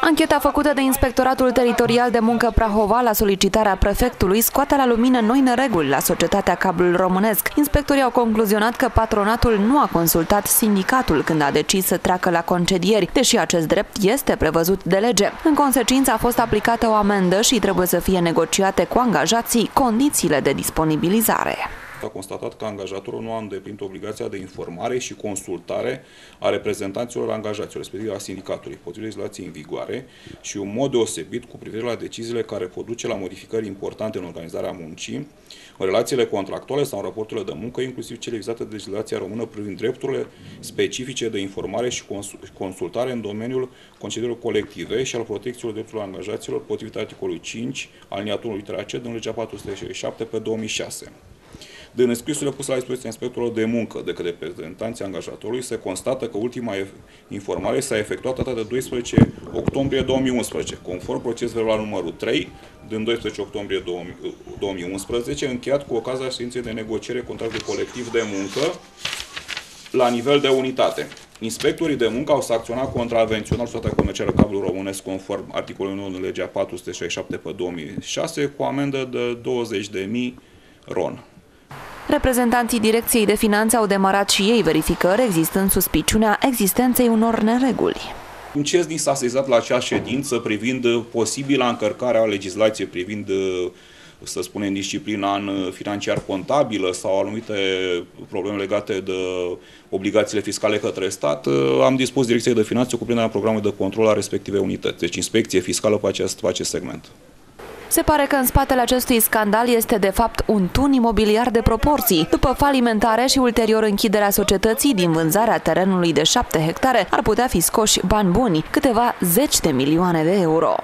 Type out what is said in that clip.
Ancheta făcută de Inspectoratul Teritorial de Muncă Prahova la solicitarea prefectului scoate la lumină noi nereguli la societatea Cablul Românesc. Inspectorii au concluzionat că patronatul nu a consultat sindicatul când a decis să treacă la concedieri, deși acest drept este prevăzut de lege. În consecință a fost aplicată o amendă și trebuie să fie negociate cu angajații condițiile de disponibilizare. S-a constatat că angajatorul nu a îndeplinit obligația de informare și consultare a reprezentanților angajaților, respectiv a sindicatului, potrivit legislației în vigoare și un mod deosebit cu privire la deciziile care pot duce la modificări importante în organizarea muncii, în relațiile contractuale sau în raporturile de muncă, inclusiv cele vizate de legislația română privind drepturile specifice de informare și consultare în domeniul concedierilor colective și al protecției drepturilor angajaților, potrivit articolului 5, alineatul litera C din legea 467 pe 2006. Din scrisurile puse la dispoziția inspectorilor de muncă de către reprezentanții angajatorului, se constată că ultima informare s-a efectuat data de 12 octombrie 2011, conform proces verbal numărul 3 din 12 octombrie 2011, încheiat cu ocazia ședinței de negociere contractului colectiv de muncă la nivel de unitate. Inspectorii de muncă au sancționat contravențional societatea comercială Cablul Românesc conform articolului 9 din legea 467 pe 2006 cu amendă de 20.000 RON. Reprezentanții Direcției de Finanțe au demarat și ei verificări, existând suspiciunea existenței unor nereguli. Un CESNI s-a sesizat la acea ședință privind posibila încărcare a legislației privind, să spunem, disciplina în financiar-contabilă sau anumite probleme legate de obligațiile fiscale către stat. Am dispus Direcției de Finanțe cu prinderea programului de control a respectivei unități, deci inspecție fiscală pe acest segment. Se pare că în spatele acestui scandal este de fapt un tun imobiliar de proporții. După falimentare și ulterior închiderea societății din vânzarea terenului de 7 hectare, ar putea fi scoși bani buni, câteva zeci de milioane de euro.